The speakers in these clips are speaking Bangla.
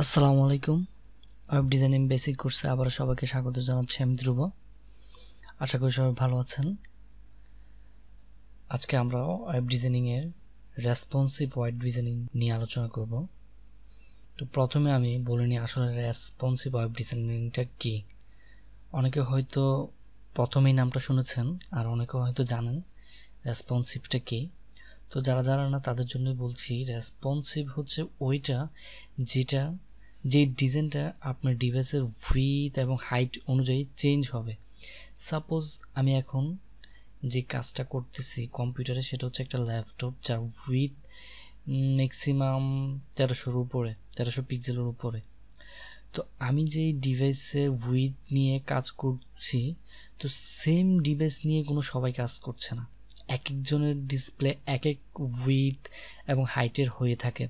আসসালামু আলাইকুম ওয়েব ডিজাইনিং বেসিক কোর্সে আবার সবাইকে স্বাগত জানাচ্ছি। আমি ধ্রুব, আশা করি সবাই ভালো আছেন। আজকে আমরা ওয়েব ডিজাইনিংয়ের রেসপন্সিভ ওয়েব ডিজাইনিং নিয়ে আলোচনা করব। তো প্রথমে আমি বলে নিই আসলে রেসপন্সিভ ওয়েব ডিজাইনিংটা কী। অনেকে হয়তো প্রথমেই নামটা শুনেছেন, আর অনেকে হয়তো জানেন রেসপন্সিভটা কী। তো যারা যারা না তাদের জন্যই বলছি, রেসপন্সিভ হচ্ছে ওইটা যে ডিজাইনটা আপনার ডিভাইসের উইডথ এবং হাইট অনুযায়ী চেঞ্জ হবে। সাপোজ আমি এখন যে কাজটা করতেছি কম্পিউটারে, সেটা হচ্ছে একটা ল্যাপটপ যার উইডথ ম্যাক্সিমাম 1300-র উপরে, 1300 পিক্সেলের উপরে। তো আমি যেই ডিভাইসে উইডথ নিয়ে কাজ করছি, তো সেম ডিভাইস নিয়ে কোনো সবাই কাজ করছে না। এক একজনের ডিসপ্লে এক এক উইডথ এবং হাইটের হয়ে থাকে।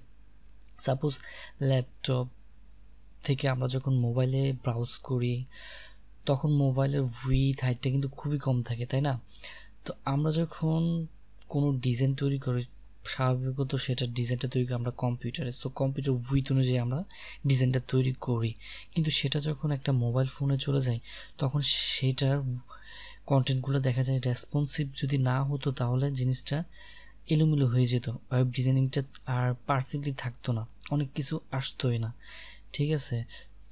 সাপোজ ল্যাপটপ থেকে আমরা যখন মোবাইলে ব্রাউজ করি, তখন মোবাইলের উইডথ হাইটটা কিন্তু খুবই কম থাকে, তাই না? তো আমরা যখন কোনো ডিজাইন তৈরি করি, স্বাভাবিকত সেটা ডিজাইনটা তৈরি করি আমরা কম্পিউটারে। সো কম্পিউটার উইডথ অনুযায়ী আমরা ডিজাইনটা তৈরি করি, কিন্তু সেটা যখন একটা মোবাইল ফোনে চলে যায়, তখন সেটার কন্টেন্টগুলো দেখা যায় রেসপন্সিভ যদি না হতো, তাহলে জিনিসটা এলোমেলো হয়ে যেত, ওয়েব ডিজাইনিংটা আর পারফেক্টলি থাকতো না, অনেক কিছু আসতোই না, ঠিক আছে?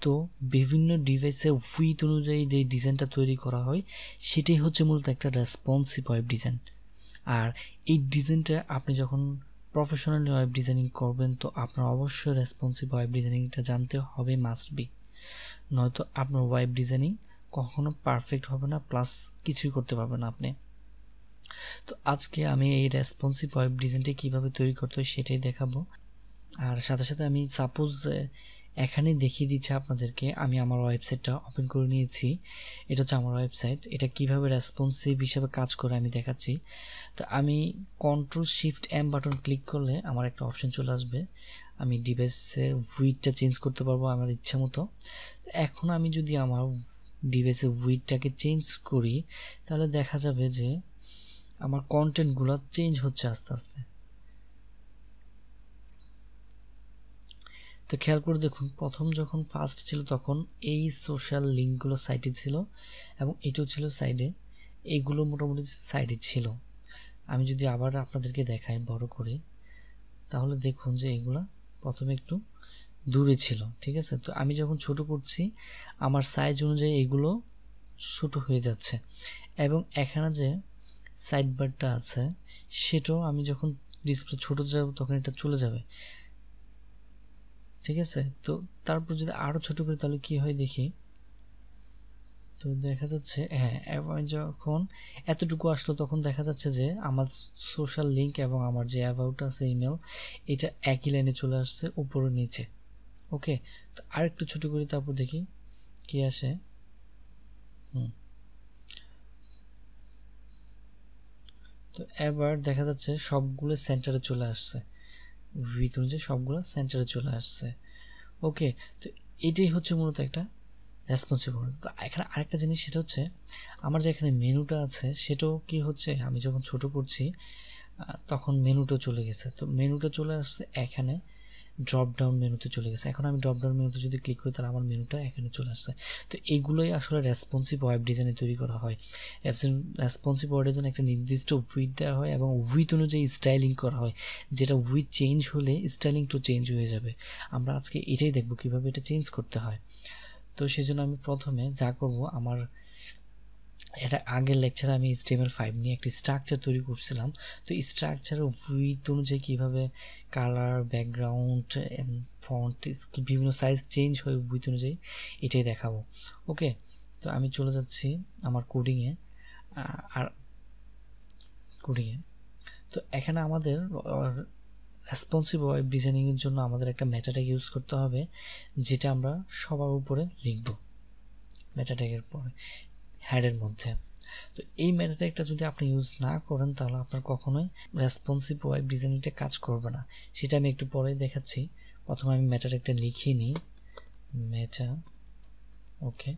তো বিভিন্ন ডিভাইসের উইডথ অনুযায়ী যে ডিজাইনটা তৈরি করা হয়, সেটাই হচ্ছে মূলত একটা রেসপন্সিভ ওয়েব ডিজাইন। আর এই ডিজাইনটা আপনি যখন প্রফেশনালি ওয়েব ডিজাইনিং করবেন, তো আপনার অবশ্যই রেসপন্সিভ ওয়েব ডিজাইনিংটা জানতে হবে, মাস্ট বি। নয়তো আপনার ওয়েব ডিজাইনিং কখনো পারফেক্ট হবে না, প্লাস কিছুই করতে পারবেন না আপনি। তো আজকে আমি এই রেসপন্সিভ ওয়েব ডিজাইনটা কীভাবে তৈরি করতে হয় সেটাই দেখাবো। আর সাথে সাথে আমি সাপোজ এখানে দেখিয়ে দিচ্ছি আপনাদেরকে, আমি আমার ওয়েবসাইটটা ওপেন করে নিয়েছি। এটা হচ্ছে আমার ওয়েবসাইট। এটা কীভাবে রেসপন্সিভ হিসাবে কাজ করে আমি দেখাচ্ছি। তো আমি control shift M button click করলে আমার একটা অপশন চলে আসবে, আমি ডিভাইসের উইডথটা চেঞ্জ করতে পারবো আমার ইচ্ছা মতো। তো এখন আমি যদি আমার ডিভাইসের উইডথটাকে চেঞ্জ করি, তাহলে দেখা যাবে যে আমার কন্টেন্টগুলো চেঞ্জ হচ্ছে আস্তে আস্তে। তো খেয়াল করে দেখুন, প্রথম যখন ফার্স্ট ছিল তখন এই সোশ্যাল লিঙ্কগুলো সাইডে ছিল, এবং এটাও ছিল সাইডে, এইগুলো মোটামুটি সাইডে ছিল। আমি যদি আবার আপনাদেরকে দেখাই বড় করে, তাহলে দেখুন যে এগুলো প্রথমে একটু দূরে ছিল, ঠিক আছে? তো আমি যখন ছোট করছি, আমার সাইজ অনুযায়ী এগুলো ছোট হয়ে যাচ্ছে। এবং এখানে যে সাইড বারটা আছে, সেটাও আমি যখন ডিসপ্লে ছোটো যাব তখন এটা চলে যাবে, ঠিক আছে? তো তারপর যদি আরও ছোটো করি তাহলে কী হয় দেখি। তো দেখা যাচ্ছে, হ্যাঁ, এবং যখন এতটুকু আসলো তখন দেখা যাচ্ছে যে আমার সোশ্যাল লিঙ্ক এবং আমার যে অ্যাবাউট আছে ইমেল, এটা একই লাইনে চলে আসছে উপরে নিচে। ওকে, তো আরেকটু ছোটো করি, তারপর দেখি কী আসে। তো এবার দেখা যাচ্ছে সবগুলো সেন্টারে চলে আসছে, উইডথ অনুযায়ী সবগুলো সেন্টারে চলে আসছে। ওকে, তো এটাই হচ্ছে মূলত একটা রেসপন্সিভ। তো এখানে আরেকটা জিনিস, সেটা হচ্ছে আমার যে এখানে মেনুটা আছে, সেটাও কী হচ্ছে, আমি যখন ছোট করছি তখন মেনুটা চলে গেছে। তো মেনুটা চলে আসছে এখানে, ড্রপডাউন মেনুতে চলে গেছে। এখন আমি ড্রপডাউন মেনুতে যদি ক্লিক করি, তাহলে আমার মেনুটা এখানে চলে আসছে। তো এইগুলোই আসলে রেসপন্সিভ ওয়েব ডিজাইনে তৈরি করা হয়। রেসপন্সিভ ওয়েব ডিজাইন একটা নির্দিষ্ট উইডথ দেওয়া হয়, এবং উইডথ অনুযায়ী স্টাইলিং করা হয়, যেটা উইডথ চেঞ্জ হলে স্টাইলিংটাও চেঞ্জ হয়ে যাবে। আমরা আজকে এটাই দেখবো কীভাবে এটা চেঞ্জ করতে হয়। তো সেজন্য আমি প্রথমে যা করব, আমার এটা আগের লেকচারে আমি HTML5 নিয়ে একটি স্ট্রাকচার তৈরি করছিলাম। তো এই স্ট্রাকচারের উইডথ অনুযায়ী কীভাবে কালার, ব্যাকগ্রাউন্ড, ফন্ট, বিভিন্ন সাইজ চেঞ্জ হয় উইডথ অনুযায়ী, এটাই দেখাবো। ওকে, তো আমি চলে যাচ্ছি আমার কোডিংয়ে। আর কোডিংয়ে তো এখানে আমাদের রেসপন্সিভ ওয়েব ডিজাইনিংয়ের জন্য আমাদের একটা মেটা ট্যাগ ইউজ করতে হবে, যেটা আমরা সবার উপরে লিখব মেটা ট্যাগের পরে হেডের মধ্যে। তো এই মেটা ট্যাগটা যদি আপনি ইউজ না করেন, তাহলে আপনার কখনোই রেসপন্সিভ ওয়েব ডিজাইনিংটা কাজ করবে না, সেটা আমি একটু পরেই দেখাচ্ছি। প্রথমে আমি মেটা ট্যাগটা লিখিয়ে নিই, মেটা। ওকে,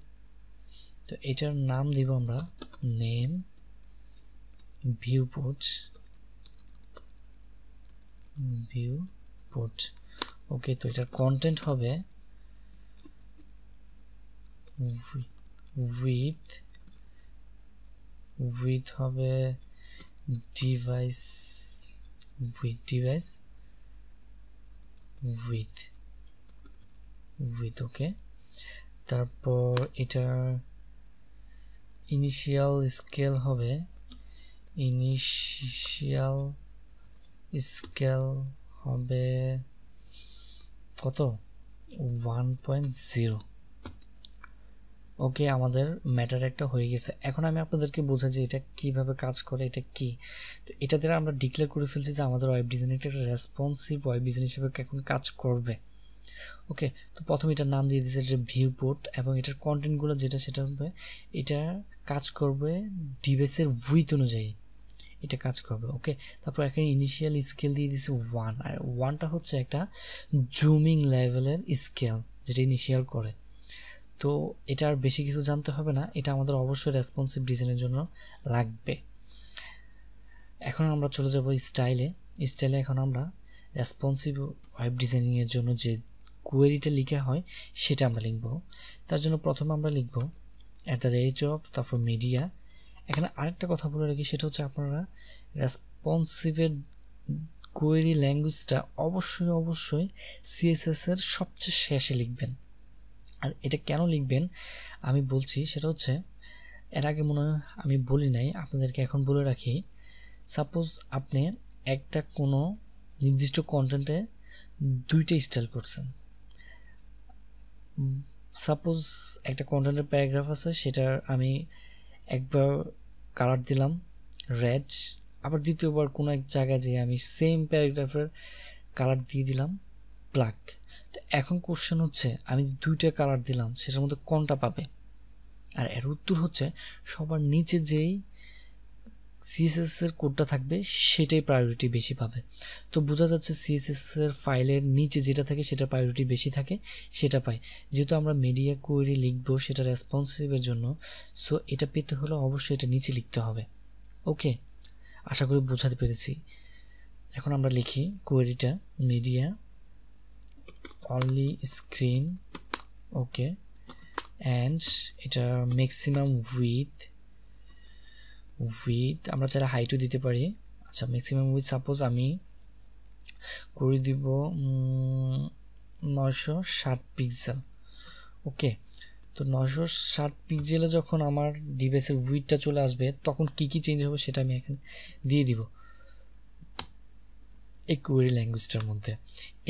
তো এটার নাম দিব আমরা name viewport view put okay to etar content hobe width hobe device width device width okay তারপর এটার ইনিশিয়াল স্কেল হবে কত 1.0 ওকে আমাদের ম্যাটার একটা হয়ে গেছে এখন আমি আপনাদেরকে বোঝা যে এটা কিভাবে কাজ করে এটা কি তো এটা দ্বারা আমরা ডিক্লেয়ার করে ফেলছি যে আমাদের ওয়েব ডিজাইন একটা রেসপন্সিভ ওয়েব ডিজাইন হিসেবে এখন কাজ করবে ওকে তো প্রথমে এটার নাম দিয়ে দিয়েছে যে ভিউপোর্ট এবং এটার কন্টেন্ট গুলো যেটা সেটা হবে এটা কাজ করবে ডিভাইসের উইথ অনুযায়ী এটা কাজ করবে ওকে তারপর এখানে ইনিশিয়াল স্কেল দিয়ে দিয়েছে 1 আর 1টা হচ্ছে একটা জুমিং লেভেলের স্কেল যেটা ইনিশিয়াল করে তো এটা আর বেশি কিছু জানতে হবে না এটা আমাদের অবশ্যই রেসপন্সিভ ডিজাইনের জন্য লাগবে এখন আমরা চলে যাব স্টাইলে স্টাইলে এখন আমরা রেসপন্সিভ ওয়েব ডিজাইনিং এর জন্য যে কোয়েরিটা লেখা হয় সেটা আমরা লিখব তার জন্য প্রথমে আমরা লিখব @of তারপর মিডিয়া এখানে আরেকটা কথা বলে রাখি সেটা হচ্ছে আপনারা রেসপন্সিভ এর কোয়েরি ল্যাঙ্গুয়েজটা অবশ্যই CSS এর সবচেয়ে শেষে লিখবেন আর এটা কেন লিখবেন আমি বলছি সেটা হচ্ছে এর আগে মনে আমি বলি নাই আপনাদেরকে এখন বলে রাখি সাপোজ আপনি একটা কোনো নির্দিষ্ট কন্টেন্টে দুইটা স্টাইল করছেন সাপোজ একটা কন্টেন্টের প্যারাগ্রাফ আছে সেটার আমি একবার কালার দিলাম রেড আবার দ্বিতীয়বার কোন এক জায়গা যে আমি সেম প্যারাগ্রাফের কালার দিয়ে দিলাম ব্ল্যাক তো এখন কোশ্চেন হচ্ছে আমি দুইটা কালার দিলাম সেটার মধ্যে কোনটা পাবে আর এর উত্তর হচ্ছে সবার নিচে যেই CSS এর কোডটা থাকবে সেটাই প্রায়োরিটি বেশি পাবে তো বোঝা যাচ্ছে CSS এর ফাইলের নিচে যেটা থাকে সেটা প্রায়োরিটি বেশি থাকে সেটা পায় যেহেতু আমরা মিডিয়া কোয়েরি লিখব সেটা রেসপন্সিভ এর জন্য সো এটা পেতে হলে অবশ্যই এটা নিচে লিখতে হবে ওকে আশা করি বোঝাতে পেরেছি এখন আমরা লিখি কোয়েরিটা media only screen okay and এটা maximum width আমরা চাইলে হাইটও দিতে পারি আচ্ছা ম্যাক্সিমাম উইথ সাপোজ আমি করে দিব 960 পিক্সেল ওকে তো 960 পিক্সেলে যখন আমার ডিভাইসের উইথটা চলে আসবে তখন কি কি চেঞ্জ হবে সেটা আমি এখানে দিয়ে দিব এই কোয়েরি ল্যাঙ্গুয়েজটার মধ্যে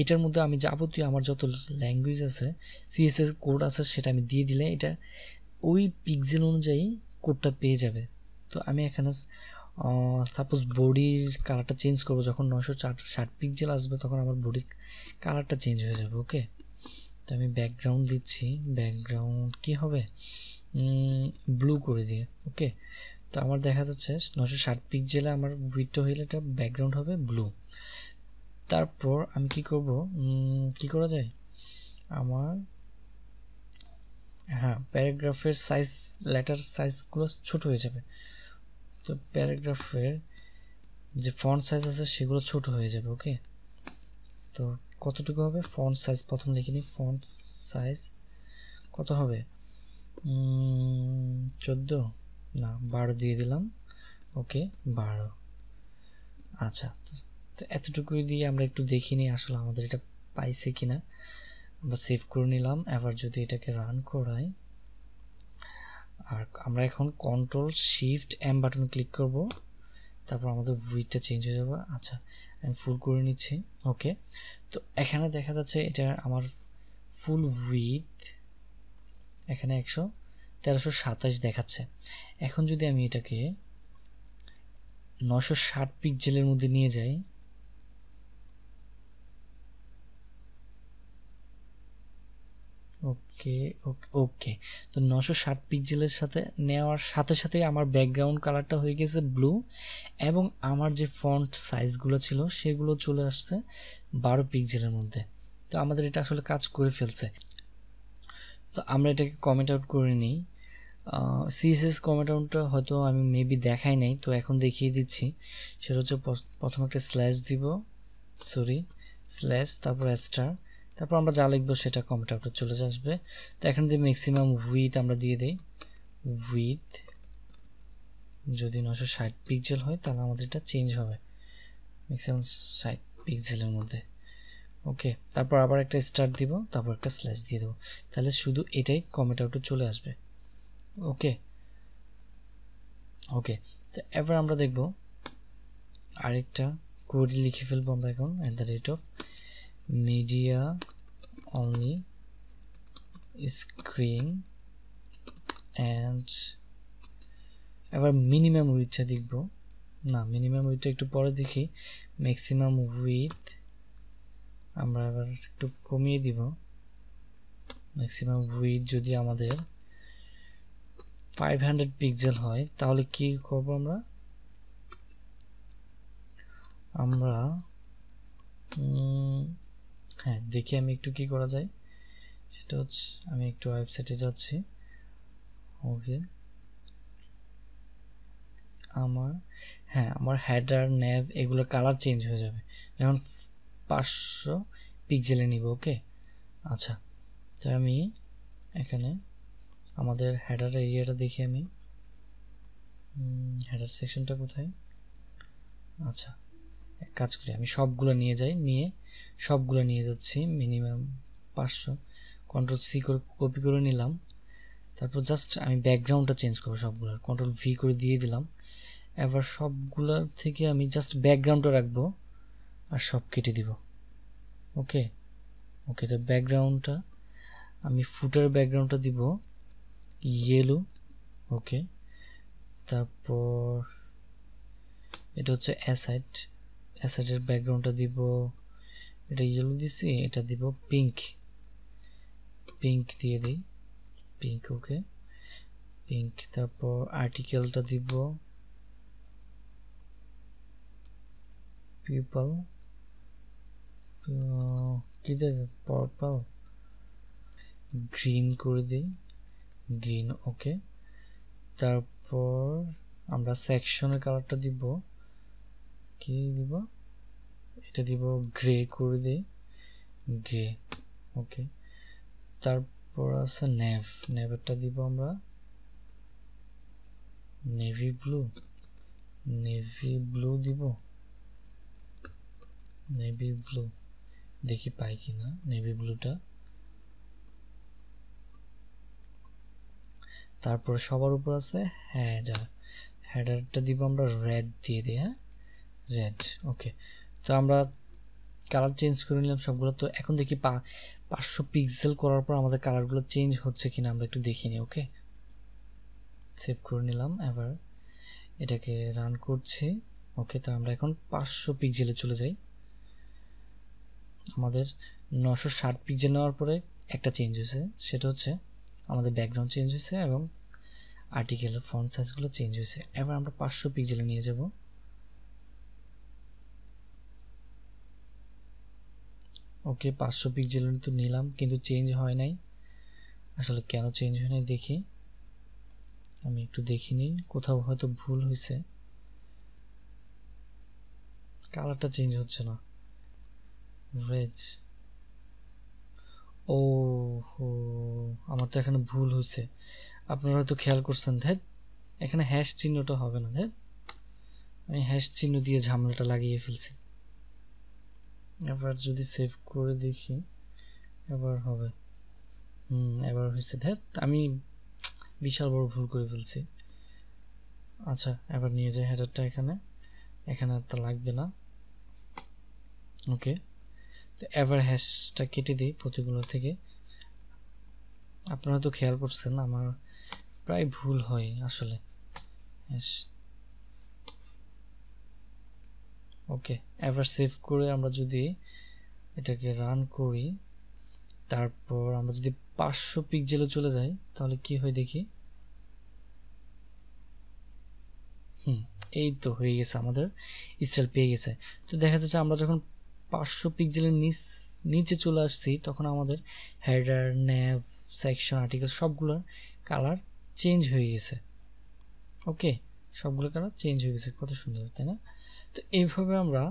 এটার মধ্যে আমি যাবতীয় আমার যত ল্যাঙ্গুয়েজ আছে CSS কোড আছে সেটা আমি দিয়ে দিলে এটা ওই পিক্সেল অনুযায়ী কোডটা পেয়ে যাবে তো আমি এখানে সাপোজ বডির কালারটা চেঞ্জ করব যখন 960 পিক্সেল আসবে তখন আমার বডির কালারটা চেঞ্জ হয়ে যাবে ওকে তো আমি ব্যাকগ্রাউন্ড দিচ্ছি ব্যাকগ্রাউন্ড কি হবে ব্লু করে দিয়ে ওকে তো আমার দেখা যাচ্ছে 960 পিক্সেলে আমার উইথটা হইলে এটা ব্যাকগ্রাউন্ড হবে ব্লু তারপর আমি কি করব কি করা যায় আমার হ্যাঁ প্যারাগ্রাফের সাইজ লেটার সাইজগুলো ছোট হয়ে যাবে তো প্যারাগ্রাফের যে ফন্ট সাইজ আছে সেগুলো ছোট হয়ে যাবে ওকে তো কতটুকু হবে ফন্ট সাইজ প্রথম লিখে নি ফন্ট সাইজ কত হবে 14 না 12 দিয়ে দিলাম ওকে 12 আচ্ছা তো এতটুকু দিয়ে আমরা একটু দেখিনি আসলে আমাদের এটা পাইছে কিনা আমরা সেভ করে নিলাম এবার যদি এটাকে রান করাই আর আমরা এখন control shift M button click করব তারপর আমাদের উইথটা চেঞ্জ হয়ে যাবে আচ্ছা আমি ফুল করে নিচ্ছি ওকে তো এখানে দেখা যাচ্ছে এটা আমার ফুল উইথ এখানে 1327 দেখাচ্ছে এখন যদি আমি এটাকে 960 পিক্সেলের মধ্যে নিয়ে যাই ওকে ওকে তো 960 পিক্সেলের সাথে নেওয়ার সাথে সাথে আমার ব্যাকগ্রাউন্ড কালারটা হয়ে গেছে ব্লু এবং আমার যে ফন্ট সাইজগুলো ছিল সেগুলো চলে আসছে 12 পিক্সেলের মধ্যে তো আমাদের এটা আসলে কাজ করে ফেলছে তো আমরা এটাকে কমেন্ট আউট করে নিই CSS কমেন্ট আউটটা হয়তো আমি মেবি দেখাই নাই তো এখন দেখিয়ে দিচ্ছি সেটা হচ্ছে প্রথমে একটা স্ল্যাশ দিব sorry slash তারপর স্টার তারপর আমরা যা লিখব সেটা কম্পিউটারে চলে আসবে তো এখানে যে ম্যাক্সিমাম উইডথ আমরা দিয়ে দেই উইডথ যদি 960 পিক্সেল হয় তাহলে আমাদের এটা চেঞ্জ হবে ম্যাক্সিমাম 60 পিক্সেলের মধ্যে ওকে তারপর আবার একটা স্টার দিব তারপর একটা স্ল্যাশ দিয়ে দেব তাহলে শুধু এটাই কম্পিউটারে চলে আসবে ওকে ওকে তো এবার আমরা দেখব আরেকটা কোড লিখে ফেলব আমরা এখন @ media only screen and এবার মিনিমাম উইডথটা দেখব না মিনিমাম উইডথটা একটু পরে দেখি ম্যাক্সিমাম উইডথ আমরা এবার একটু কমিয়ে দিব ম্যাক্সিমাম উইডথ যদি আমাদের 500 পিক্সেল হয় তাহলে কি করব আমরা আমরা হ্যাঁ দেখি আমি একটু কি করা যায় সেটা হচ্ছে আমি একটু ওয়েবসাইটে যাচ্ছি ওকে আমার হ্যাঁ আমার হেডার নেভ এগুলো কালার চেঞ্জ হয়ে যাবে এখন 500 পিক্সেলে নিব ওকে আচ্ছা তো আমি এখানে আমাদের হেডার এরিয়াটা দেখি আমি হেডার সেকশনটা কোথায় আচ্ছা এক কাজ করি আমি সবগুলো নিয়ে যাই নিয়ে সবগুলো নিয়ে যাচ্ছি মিনিমাম 500 কন্ট্রোল সি করে কপি করে নিলাম তারপর জাস্ট আমি ব্যাকগ্রাউন্ডটা চেঞ্জ করব সবগুলোর কন্ট্রোল ভি করে দিয়ে দিলাম এবার সবগুলোর থেকে আমি জাস্ট ব্যাকগ্রাউন্ডটা রাখবো আর সব কেটে দিব ওকে ওকে তো ব্যাকগ্রাউন্ডটা আমি ফুটার ব্যাকগ্রাউন্ডটা দিব ইয়েলো ওকে তারপর এটা হচ্ছে অ্যাসাইড অ্যাসাইডের ব্যাকগ্রাউন্ডটা দিব এটা ইয়েলো দিছি এটা দিব পিঙ্ক পিঙ্ক দিয়ে দেই পিঙ্ক ওকে পিঙ্ক তারপর আর্টিকেলটা দিব পিপল কি দেব পার্পল গ্রিন করে দেই গ্রিন ওকে তারপর আমরা সেকশনের কালারটা দিব কি দিব এটা দিব গ্রে করে দেই গ্রে ওকে তারপর আছে নেভ নেভটা দিব আমরা নেভি ব্লু দিব নেভি ব্লু দেখি পাই কিনা নেভি ব্লুটা তারপর সবার উপর আছে হেডার হেডারটা দিব আমরা রেড দিয়ে দেই হ্যাঁ রেড ওকে তো আমরা কালার চেঞ্জ করে নিলাম সবগুলো তো এখন দেখি 500 পিক্সেল করার পর আমাদের কালারগুলো চেঞ্জ হচ্ছে কিনা আমরা একটু দেখি নি ওকে সেভ করে নিলাম এবার এটাকে রান করছি ওকে তো আমরা এখন 500 পিক্সেলে চলে যাই আমাদের 960 পিক্সেল নেওয়ার পরে একটা চেঞ্জ হয়েছে সেটা হচ্ছে আমাদের ব্যাকগ্রাউন্ড চেঞ্জ হয়েছে এবং আর্টিকেলের ফন্ট সাইজগুলো চেঞ্জ হয়েছে এবার আমরা 500 পিক্সেলে নিয়ে যাব ওকে 500 পিক্সেল তো নিলাম কিন্তু চেঞ্জ হয় নাই আসলে কেন চেঞ্জ হয় নাই দেখি আমি একটু দেখি নি কোথাও হয়তো ভুল হইছে কালারটা চেঞ্জ হচ্ছে না রেড ও হো আমার তো এখানে ভুল হইছে আপনারা হয়তো খেয়াল করছেন ধ্যাত এখানে হ্যাশ চিহ্নটা হবে না ধ্যাত আমি হ্যাশ চিহ্ন দিয়ে ঝামেলাটা লাগিয়ে ফেলছি এবার যদি সেভ করে দেখি এবার হবে এবার হইছে ধ্যাত আমি বিশাল বড় ভুল করে ফেলছি আচ্ছা এবার নিয়ে যাই হেডারটা এখানে এখানে আর তা লাগবে না ওকে তো এবার হ্যাশটা কেটে দেই প্রতিগুলো থেকে আপনারা তো খেয়াল করছেন আমার প্রায় ভুল হয় আসলে হ্যাশ ওকে এবার সেভ করে আমরা যদি এটাকে রান করি তারপর আমরা যদি 500 পিক্সেলে চলে যাই তাহলে কি হয় দেখি এই তো হয়ে গেছে আমাদের স্টাইল পেয়ে গেছে তো দেখা যাচ্ছে আমরা যখন 500 পিক্সেলের নিচে চলে আসছি তখন আমাদের হেডার নেভ সেকশন আর্টিকেল সবগুলোর কালার চেঞ্জ হয়ে গেছে ওকে সবগুলোর কালার চেঞ্জ হয়ে গেছে কত সুন্দর তাই না তো এইভাবে আমরা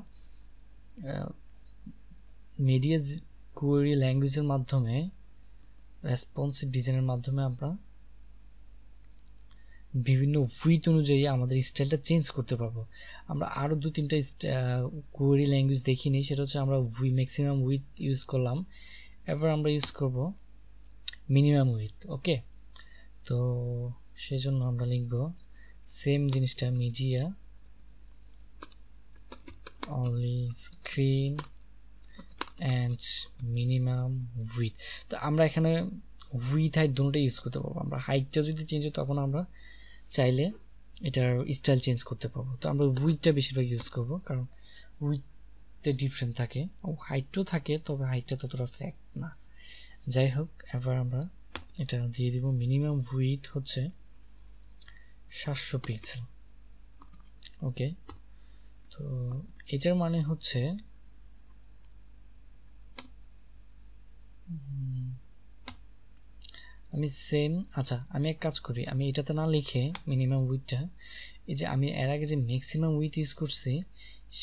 media query language এর মাধ্যমে responsive design এর মাধ্যমে আমরা বিভিন্ন width অনুযায়ী আমাদের স্টাইলটা চেঞ্জ করতে পারবো আমরা আরো দুই তিনটা query language দেখিনি সেটা হচ্ছে আমরা maximum width ইউজ করলাম এবার আমরা ইউজ করব minimum width ওকে তো সেজন্য আমরা লিখব সেম জিনিসটা media only screen and minimum width তো আমরা এখানে width height দুটোই ইউজ করতে পারবো আমরা হাইটটা যদি চেঞ্জ হয় তখন আমরা চাইলে এটার স্টাইল চেঞ্জ করতে পারবো তো আমরা widthটা বেশিরভাগ ইউজ করব কারণ width তে ডিফারেন্ট থাকে ও হাইটও থাকে তবে হাইটটা ততটা ফ্ল্যাট না যাই হোক এবার আমরা এটা দিয়ে দেব মিনিমাম width হচ্ছে 700 পিক্সেল ওকে তো এটার মানে হচ্ছে আমি সেম আচ্ছা আমি এক কাজ করি আমি এটাতে না লিখে মিনিমাম উইথটা এই যে আমি এর আগে যে ম্যাক্সিমাম উইথ ইউজ করছি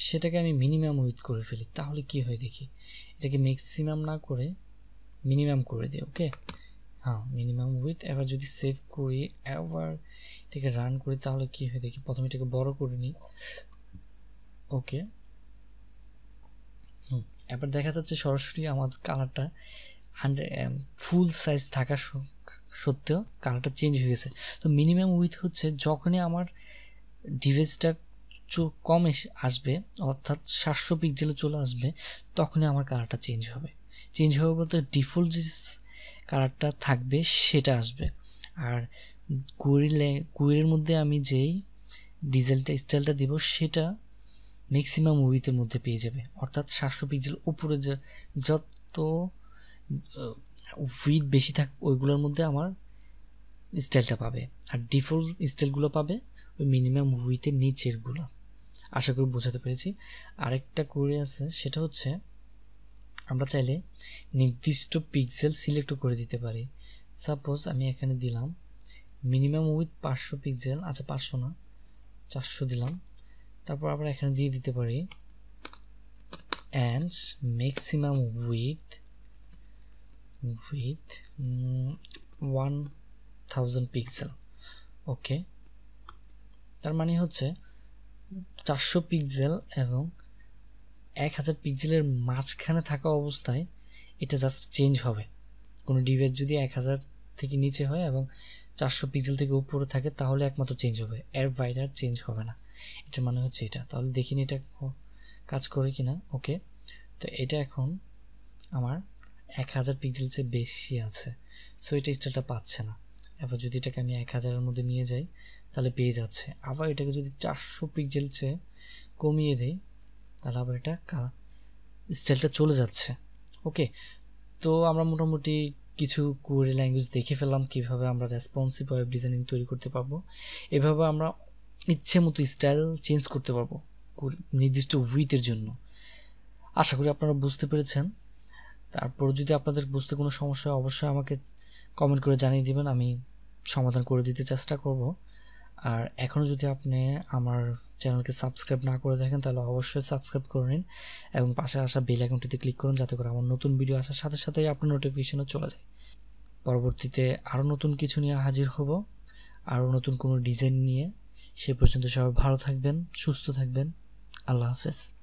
সেটাকে আমি মিনিমাম উইথ করে ফেলি তাহলে কি হয় দেখি এটাকে ম্যাক্সিমাম না করে মিনিমাম করে দিই ওকে হ্যাঁ মিনিমাম উইথ এবার যদি সেভ করি এবার এটাকে রান করি তাহলে কি হয় দেখি প্রথমে এটাকে বড় করে নিই ওকে এবার দেখা যাচ্ছে সরাসরি আমার কালারটা 100 ফুল সাইজ থাকা সত্ত্বেও কালারটা চেঞ্জ হয়ে গেছে তো মিনিমাম উইথ হচ্ছে যখনই আমার ডিভাইসটা কম আসবে অর্থাৎ 700 পিক্সেলে চলে আসবে তখনই আমার কালারটা চেঞ্জ হবে বলতে ডিফল্ট যে কালারটা থাকবে সেটা আসবে আর কোয়েরির মধ্যে আমি যেই ডিজাইনটা স্টাইলটা দেব সেটা ম্যাক্সিমাম উইথের মধ্যে পেয়ে যাবে অর্থাৎ 700 পিক্সেল উপরে যত width বেশি থাক ওইগুলোর মধ্যে আমার স্টাইলটা পাবে আর ডিফল্ট স্টাইলগুলো পাবে ওই মিনিমাম width এর নিচেরগুলো আশা করি বোঝাতে পেরেছি আরেকটা কোয়েরি আছে সেটা হচ্ছে আমরা চাইলে নির্দিষ্ট পিক্সেল সিলেক্ট করে দিতে পারি সাপোজ আমি এখানে দিলাম মিনিমাম width 500 পিক্সেল আচ্ছা 500 না 400 দিলাম তারপর আমরা এখানে দিয়ে দিতে পারি and maximum width 1000 pixel ওকে তার মানে হচ্ছে 400 পিক্সেল এবং 1000 পিক্সেলের মাঝখানে থাকা অবস্থায় এটা জাস্ট চেঞ্জ হবে কোনো ডিভাইস যদি 1000 থেকে নিচে হয় এবং 400 পিক্সেল থেকে উপরে থাকে তাহলে একমাত্র চেঞ্জ হবে এর বাইরে চেঞ্জ হবে না এটা মানে হচ্ছে এটা তাহলে দেখিনি এটা কাজ করে কিনা ওকে তো এটা এখন আমার 1000 পিক্সেল চেয়ে বেশি আছে সো এটা স্টাইলটা পাচ্ছে না এবার যদি এটাকে আমি 1000 এর মধ্যে নিয়ে যাই তাহলে পেয়ে যাচ্ছে আবার এটাকে যদি 400 পিক্সেল চেয়ে কমিয়ে দেই তাহলে আবার এটা স্টাইলটা চলে যাচ্ছে ওকে তো আমরা মোটামুটি কিছু কোয়েরি ল্যাঙ্গুয়েজ দেখে ফেললাম কিভাবে আমরা রেসপন্সিভ ওয়েব ডিজাইনিং তৈরি করতে পারবো এভাবে আমরা ইচ্ছে মতো স্টাইল চেঞ্জ করতে পারবো নির্দিষ্ট উইথের জন্য আশা করি আপনারা বুঝতে পেরেছেন তারপর যদি আপনাদের বুঝতে কোনো সমস্যা হয় অবশ্যই আমাকে কমেন্ট করে জানিয়ে দিবেন আমি সমাধান করে দিতে চেষ্টা করব আর এখনো যদি আপনি আমার চ্যানেলকে সাবস্ক্রাইব না করে থাকেন তাহলে অবশ্যই সাবস্ক্রাইব করে নিন এবং পাশে আসা বেল আইকনটিতে ক্লিক করুন যাতে করে আমার নতুন ভিডিও আসার সাথে সাথেই আপনার নোটিফিকেশনও চলে যায় পরবর্তীতে আরো নতুন কিছু নিয়ে হাজির হব আরো নতুন কোনো ডিজাইন নিয়ে সে পর্যন্ত সবাই ভালো থাকবেন সুস্থ থাকবেন আল্লাহ হাফেজ